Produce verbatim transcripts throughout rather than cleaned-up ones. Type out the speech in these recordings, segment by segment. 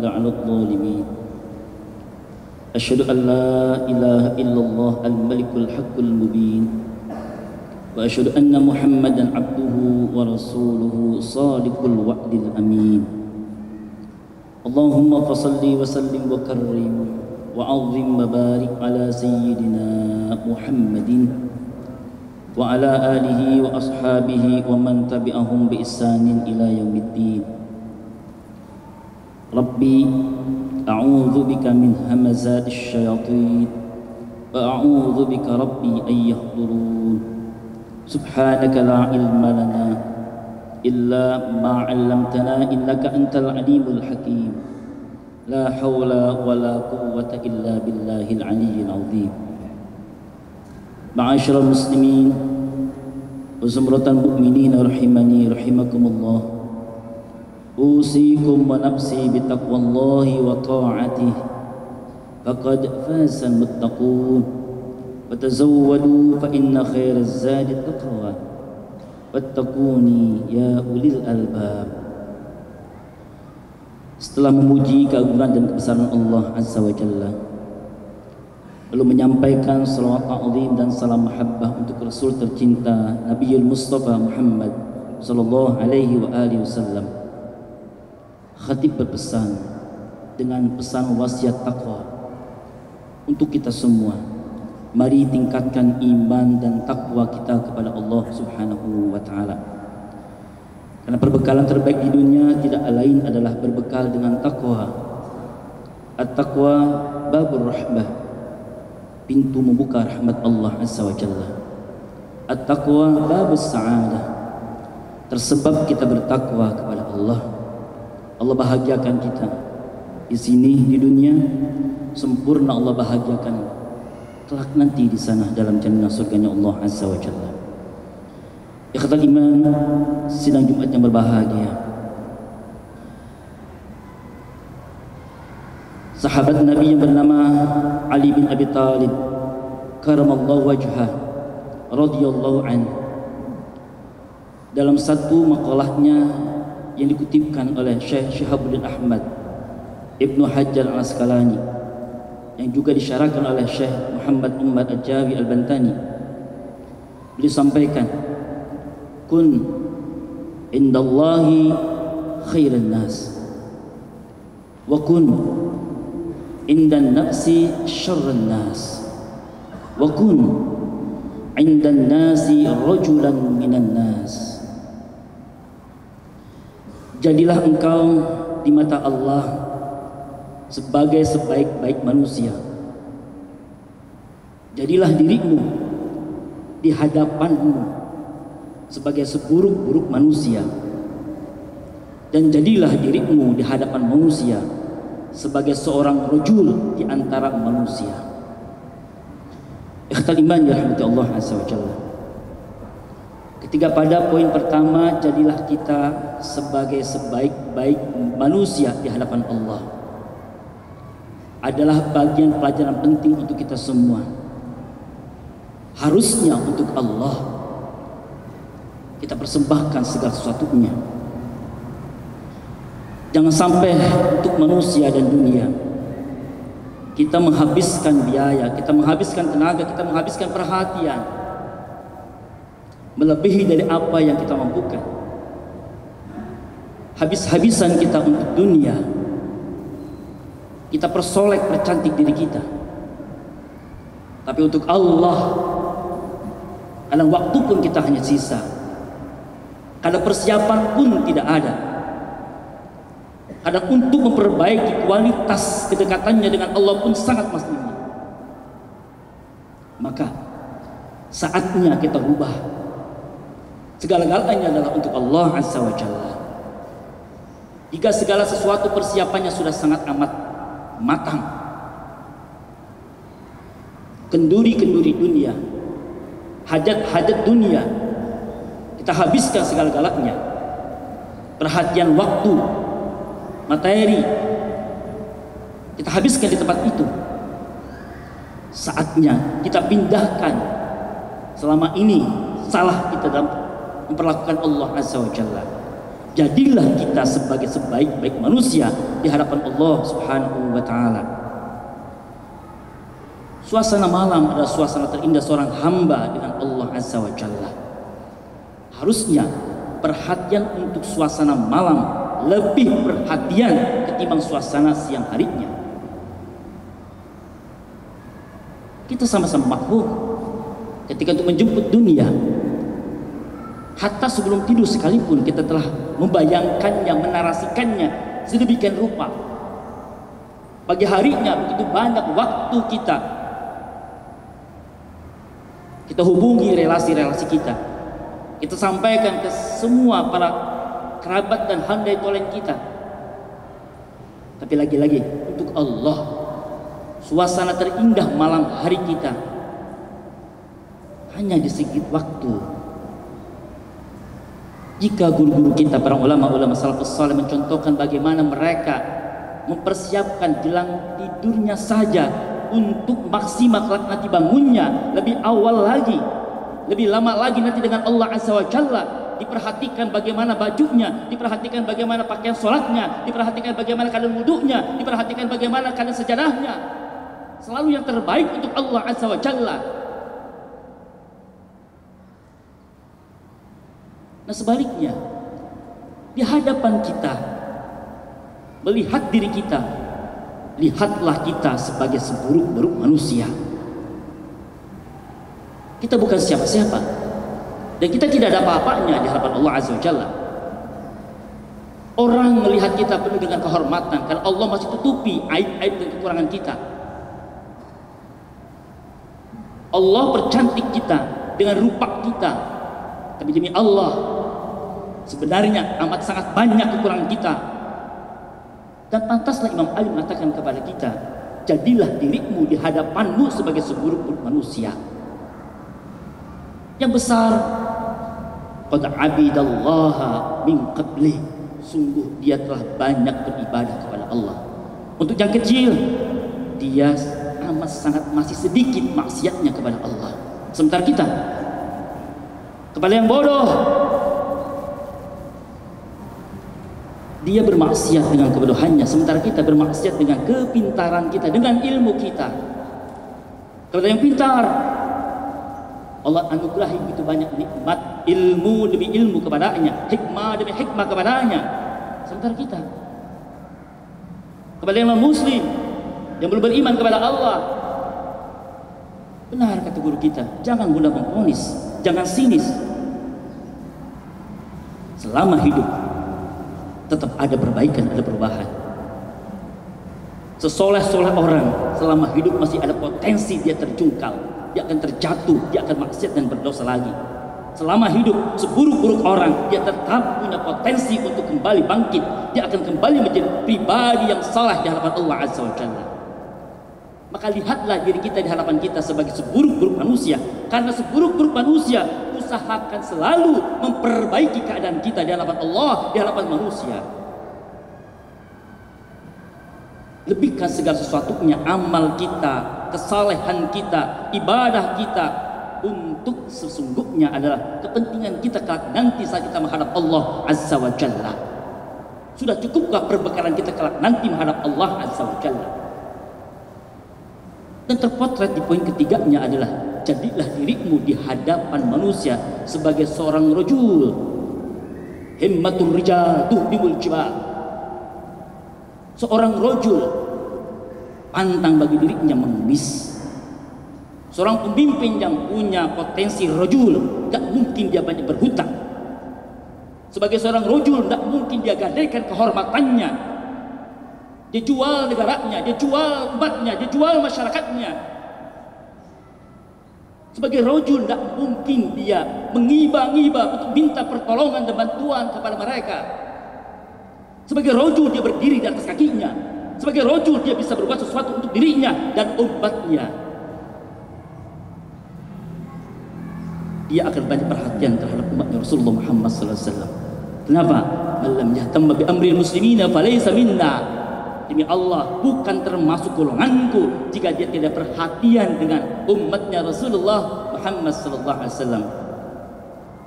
لعن الظالمين أشهد أن لا إله إلا الله الملك الحق المبين وأشهد أن محمدا عبده ورسوله صادق الوعد الأمين اللهم فصل وسلم وكرم وعظم وبارك على سيدنا محمد وعلى آله وأصحابه ومن تبعهم بإحسان إلى يوم الدين ربي أعوذ بك من همزات الشياطين وأعوذ بك ربي أن يحضرون سبحانك لا علم لنا إلا ما علمتنا إنك أنت العليم الحكيم لا حول ولا قوة إلا بالله العلي العظيم معاشر المسلمين وزمرة المؤمنين رحمني رحمكم الله أوصيكم ونفسي بتقوى الله وطاعته فقد فاز المتقون وتزودوا فإن خير الزاد التقوى واتقوني ya ulil albab. Setelah memuji keagungan dan kebesaran Allah Azza wa Jalla, lalu menyampaikan salawat ta'zim dan salam mahabbah untuk Rasul tercinta Nabiul Mustafa Muhammad sallallahu alaihi wa alihi wasallam, khatib berpesan dengan pesan wasiat takwa untuk kita semua. Mari tingkatkan iman dan takwa kita kepada Allah Subhanahu wa Ta'ala. Karena perbekalan terbaik di dunia tidak lain adalah berbekal dengan takwa. At-taqwa babur rahmah, pintu membuka rahmat Allah Azza wa Jalla. At-taqwa babus sa'adah, tersebab kita bertakwa kepada Allah. Allah bahagiakan kita di sini di dunia, sempurna Allah bahagiakan kelak nanti di sana dalam jannah surganya Allah Azza wa Jalla. Ikhwatul iman, sidang Jumat yang berbahagia. Sahabat Nabi yang bernama Ali bin Abi Thalib karamallahu wajhah radhiyallahu anhu, dalam satu makalahnya yang dikutipkan oleh Syekh Syihabuddin Ahmad Ibnu Hajar Al-Asqalani, yang juga disyarahkan oleh Syekh Muhammad Ummar Al-Jawi Al-Bantani, beliau sampaikan, kun indallahi khairan nas wa kun indan nafsi syarran nas wa kun indan nasi rajulan minan nas. Jadilah engkau di mata Allah sebagai sebaik-baik manusia. Jadilah dirimu di hadapanmu sebagai seburuk-buruk manusia, dan jadilah dirimu di hadapan manusia sebagai seorang rajul di antara manusia. Ikhtal iman ya rahmati Allah Azza wa Jalla. Ketika pada poin pertama, jadilah kita sebagai sebaik-baik manusia di hadapan Allah, adalah bagian pelajaran penting untuk kita semua. Harusnya untuk Allah kita persembahkan segala sesuatunya. Jangan sampai untuk manusia dan dunia kita menghabiskan biaya, kita menghabiskan tenaga, kita menghabiskan perhatian melebihi dari apa yang kita mampukan. Habis-habisan kita untuk dunia, kita persolek, percantik diri kita. Tapi untuk Allah, dalam waktu pun kita hanya sisa, kadang persiapan pun tidak ada, kadang untuk memperbaiki kualitas kedekatannya dengan Allah pun sangat masih minim. Maka saatnya kita rubah. Segala-galanya adalah untuk Allah Azza wa Jalla. Jika segala sesuatu persiapannya sudah sangat amat matang, kenduri-kenduri dunia, hajat-hajat dunia kita habiskan segala-galanya, perhatian, waktu, materi kita habiskan di tempat itu. Saatnya kita pindahkan. Selama ini salah kita dalam memperlakukan Allah Azza wa Jalla. Jadilah kita sebagai sebaik-baik manusia di hadapan Allah Subhanahu wa taala. Suasana malam adalah suasana terindah seorang hamba dengan Allah Azza wa Jalla. Harusnya perhatian untuk suasana malam lebih perhatian ketimbang suasana siang harinya. Kita sama-sama makhluk. Ketika untuk menjemput dunia, hatta sebelum tidur sekalipun kita telah membayangkannya, menarasikannya sedemikian rupa. Pagi harinya begitu banyak waktu kita kita hubungi relasi-relasi kita, kita sampaikan ke semua para kerabat dan handai tolen kita. Tapi lagi-lagi untuk Allah, suasana terindah malam hari kita hanya di sedikit waktu. Jika guru-guru kita, para ulama-ulama salafus saleh mencontohkan bagaimana mereka mempersiapkan jelang tidurnya saja untuk maksimal nanti bangunnya lebih awal lagi, lebih lama lagi nanti dengan Allah Azza wa Jalla, diperhatikan bagaimana bajunya, diperhatikan bagaimana pakaian sholatnya, diperhatikan bagaimana keadaan wudhunya, diperhatikan bagaimana keadaan sejadahnya. Selalu yang terbaik untuk Allah Azza wa Jalla. Nah, sebaliknya di hadapan kita, melihat diri kita, lihatlah kita sebagai seburuk-buruk manusia. Kita bukan siapa-siapa dan kita tidak ada apa-apanya di hadapan Allah Azza wa Jalla. Orang melihat kita penuh dengan kehormatan karena Allah masih tutupi aib-aib dan kekurangan kita. Allah percantik kita dengan rupa kita, tapi demi Allah sebenarnya amat sangat banyak kekurangan kita. Dan pantaslah Imam Ali mengatakan kepada kita, jadilah dirimu di hadapanmu sebagai seburuk-buruk manusia. Yang besar, qad abidallaha min qablih, sungguh dia telah banyak beribadah kepada Allah. Untuk yang kecil, dia amat sangat masih sedikit maksiatnya kepada Allah. Sementara kita, kepada yang bodoh, dia bermaksiat dengan kebodohannya, sementara kita bermaksiat dengan kepintaran kita, dengan ilmu kita. Kepada yang pintar, Allah anugerahi begitu banyak nikmat, ilmu demi ilmu kepadanya, hikmah demi hikmah kepadanya. Sementara kita, kepada yang muslim, yang belum beriman kepada Allah, benar kata guru kita, jangan mudah memvonis, jangan sinis. Selama hidup tetap ada perbaikan, ada perubahan. Sesoleh-soleh orang selama hidup masih ada potensi dia terjungkal, dia akan terjatuh, dia akan maksiat dan berdosa lagi. Selama hidup seburuk-buruk orang, dia tetap punya potensi untuk kembali bangkit, dia akan kembali menjadi pribadi yang salah di hadapan Allah Azza wa Jalla. Maka lihatlah diri kita di hadapan kita sebagai seburuk-buruk manusia, karena seburuk-buruk manusia, usahakan selalu memperbaiki keadaan kita di hadapan Allah, di hadapan manusia. Lebihkan segala sesuatunya, amal kita, kesalehan kita, ibadah kita, untuk sesungguhnya adalah kepentingan kita kelak nanti saat kita menghadap Allah Azza wa Jalla. Sudah cukupkah perbekalan kita kelak nanti menghadap Allah Azza wa Jalla? Dan terpotret di poin ketiganya adalah, jadilah dirimu di hadapan manusia sebagai seorang rajul himmatur rijal tuhdimul jibal, seorang rajul pantang bagi dirinya mengemis, seorang pemimpin yang punya potensi rajul, tak mungkin dia banyak berhutang. Sebagai seorang rajul tak mungkin dia gadaikan kehormatannya, dia jual negaranya, dia jual umatnya, dia jual masyarakatnya. Sebagai rojul tidak mungkin dia mengiba-ngiba untuk minta pertolongan dan bantuan kepada mereka. Sebagai rojul dia berdiri di atas kakinya. Sebagai rojul dia bisa berbuat sesuatu untuk dirinya dan umatnya. Dia akan banyak perhatian terhadap umatnya Rasulullah Muhammad shallallahu alaihi wasallam. Kenapa? Malam yahtamma bi amril muslimina falaysa minna. Demi Allah, bukan termasuk golonganku jika dia tidak perhatian dengan umatnya Rasulullah Muhammad shallallahu alaihi wasallam.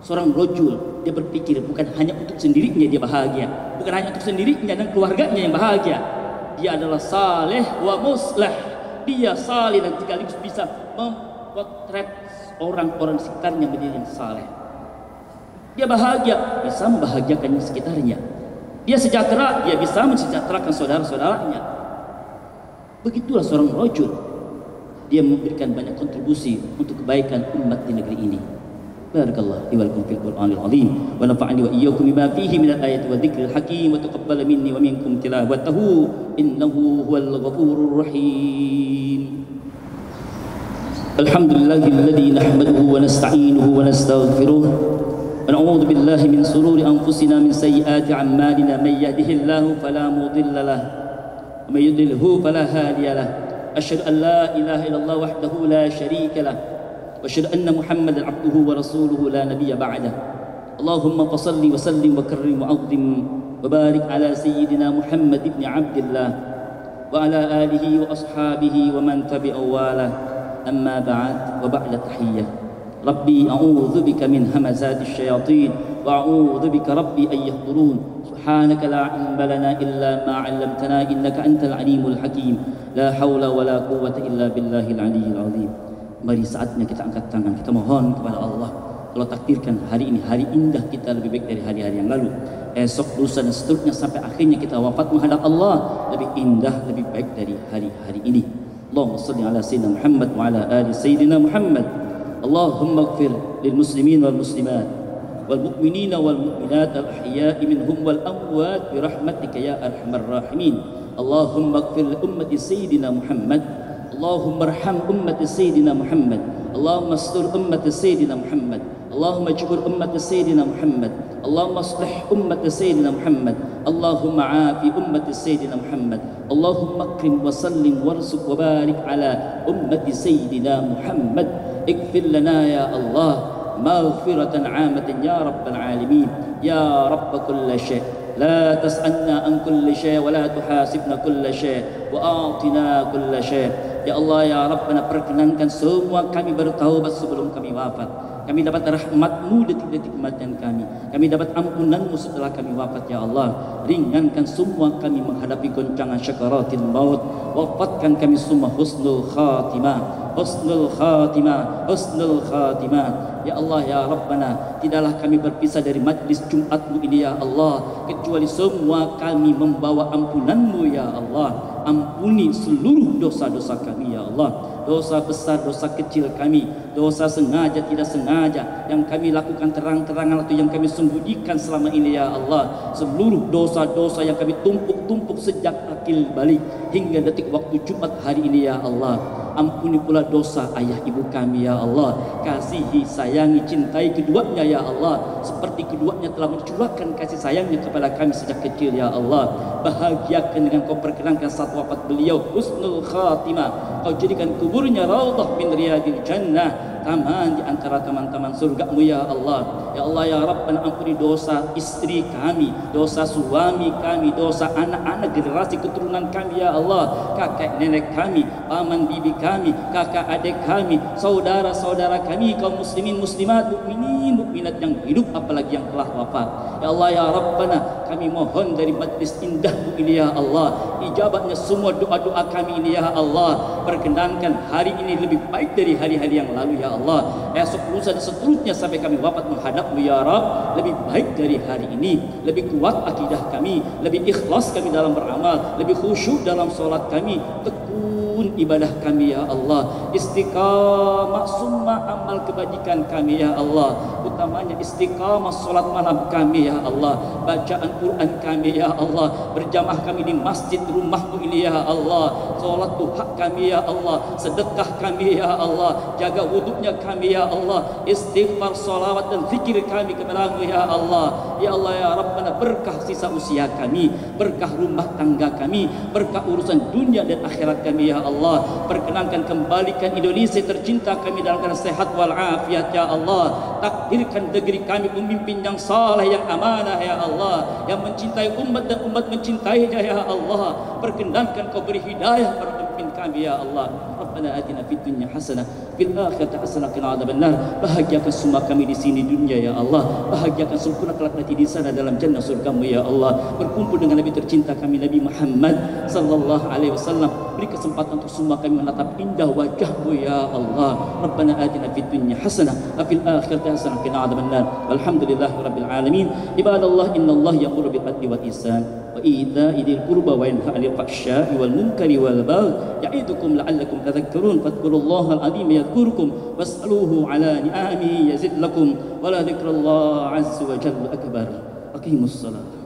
seorang rojul, dia berpikir bukan hanya untuk sendirinya dia bahagia, bukan hanya untuk sendirinya dan keluarganya yang bahagia. Dia adalah saleh wa muslah, dia saleh dan sekaligus bisa memotret orang-orang sekitarnya menjadi yang saleh. Dia bahagia, bisa membahagiakan sekitarnya. Dia sejahtera, dia bisa mensejahterakan saudara-saudaranya. Begitulah seorang rojul, dia memberikan banyak kontribusi untuk kebaikan umat di negeri ini. Barakallahu li wa lakum fil Qur'anil azim wa nafa'ani wa iyyakum bima fihi min al-ayati wa dhikril hakim wa taqabbal minni wa minkum tilawatahu innahu huwal ghafurur rahim. Alhamdulillahilladzi nahmaduhu wa nasta'inuhu wa nastaghfiruh wa na'udzu billahi min shururi anfusina min sayyiati a'malina may yahdihillahu fala mudilla lahu wa may yudlilhu fala hadiya lahu asyhadu an la ilaha illallah wahdahu la syarika lahu وأشهد أن محمد عبده ورسوله لا نبي بعده اللهم فصل وسلم وكرم وعظم وبارك على سيدنا محمد بن عبد الله وعلى آله وأصحابه ومن تبع واله أما بعد وبعد تحية ربي أعوذ بك من همزات الشياطين وأعوذ بك ربي أن يحضرون سبحانك لا علم لنا إلا ما علمتنا إنك أنت العليم الحكيم لا حول ولا قوة إلا بالله العلي العظيم. Mari saatnya kita angkat tangan, kita mohon kepada Allah. Allah takdirkan hari ini hari indah kita lebih baik dari hari-hari yang lalu, esok, lusa dan seterusnya sampai akhirnya kita wafat menghadap Allah lebih indah, lebih baik dari hari-hari ini. Allahumma salli ala sayyidina Muhammad wa ala ali sayyidina Muhammad. Allahumma ighfir lil muslimin wal muslimat wal mu'minina wal mu'minat al ahya'i minhum wal amwat bi rahmatika ya arhamar rahimin. Allahumma ighfir li ummati sayyidina Muhammad. Allahumma arham ummat Sayyidina Muhammad. Allahumma astur ummat Sayyidina Muhammad. Allahumma jubur ummat Sayyidina Muhammad. Allahumma aslih ummat Sayyidina Muhammad. Allahumma afi ummat Sayyidina Muhammad. Allahumma akrim wa sallim warzuq wa barik ala ummat Sayyidina Muhammad. Ighfir lana ya Allah maghfiratan 'amatan ya rabbal alamin ya rabb kulli syai'. لا تسألنا عن كل شيء ولا تحاسبنا كل شيء وأعطنا كل شيء. Ya Allah ya Rabbana, perkenankan semua kami bertaubat sebelum kami wafat. Kami dapat rahmatmu detik-detik kematian kami. Kami dapat ampunanmu setelah kami wafat ya Allah. Ringankan semua kami menghadapi goncangan syakaratil maut. Wafatkan kami semua husnul khatimah, husnul khatimah, husnul khatimah. Ya Allah ya Rabbana, tidaklah kami berpisah dari majlis Jumatmu ini ya Allah, kecuali semua kami membawa ampunanmu ya Allah. Ampuni seluruh dosa-dosa kami ya Allah, dosa besar, dosa kecil kami, dosa sengaja, tidak sengaja, yang kami lakukan terang-terangan atau yang kami sembunyikan selama ini ya Allah. Seluruh dosa-dosa yang kami tumpuk-tumpuk sejak akil balik hingga detik waktu Jumat hari ini ya Allah. Ampuni pula dosa ayah ibu kami ya Allah. Kasihi, sayangi, cintai keduanya ya Allah, seperti keduanya telah mencurahkan kasih sayangnya kepada kami sejak kecil ya Allah. Bahagiakan dengan kau perkenankan saat wafat beliau husnul khatimah. Kau jadikan kuburnya raudhah min riyadil jannah, taman di antara taman-taman surgamu ya Allah. Ya Allah ya Rabbana, ampuni dosa istri kami, dosa suami kami, dosa anak-anak generasi keturunan kami ya Allah, kakek nenek kami, paman bibi kami, kakak adik kami, saudara-saudara kami, kaum muslimin muslimat, mukminin mukminat yang hidup apalagi yang telah wafat. Ya Allah ya Rabbana, kami mohon dari majlis indahmu ini ya Allah, ijabatnya semua doa-doa kami ini ya Allah. Perkenankan hari ini lebih baik dari hari-hari yang lalu ya Allah, esok, lusa dan seterusnya sampai kami wafat menghadapmu ya Rabb, lebih baik dari hari ini. Lebih kuat akidah kami, lebih ikhlas kami dalam beramal, lebih khusyuk dalam sholat kami, tekun ibadah kami ya Allah. Istiqamah semua amal kebajikan kami ya Allah, utamanya istiqamah sholat malam kami ya Allah, bacaan Quran kami ya Allah, berjamaah kami di masjid rumahmu ini ya Allah, sholat duha kami ya Allah, sedekah kami ya Allah, jaga wuduknya kami ya Allah, istighfar, salawat dan zikir kami kepada mu ya Allah. Ya Allah ya Rabbana, berkah sisa usia kami, berkah rumah tangga kami, berkah urusan dunia dan akhirat kami ya Allah. Perkenankan kembalikan Indonesia tercinta kami dalam keadaan sehat walafiat ya Allah. Takdirkan negeri kami pemimpin yang saleh, yang amanah ya Allah, yang mencintai umat dan umat mencintainya ya Allah. Perkenankan kau beri hidayah pada pemimpin kami ya Allah. Rabbana atina fid dunya hasanah fil akhirati hasanah qina adzabannar. Bahagiakan semua kami di sini dunia ya Allah, bahagiakan sempurna kelak nanti di sana dalam jannah surgamu ya Allah. Berkumpul dengan Nabi tercinta kami Nabi Muhammad sallallahu alaihi wasallam. Beri kesempatan untuk semua kami menatap indah wajahmu ya Allah. Rabbana atina fid dunya hasanah wa fil akhirati hasanah qina adzabannar. Walhamdulillahi rabbil alamin. Ibadallah innallaha ya'muru bil adli wal ihsan wa ita'i dzil qurba wa yanha 'anil fahsya'i wal munkari wal baghi ya'idukum la'allakum tadhakkarun. Fadhkurullaha al-'azim yadhkurkum was'aluhu 'ala ni'amihi yazid lakum wa la dzikrullahi 'azza wa jalla akbar. Aqimus salat.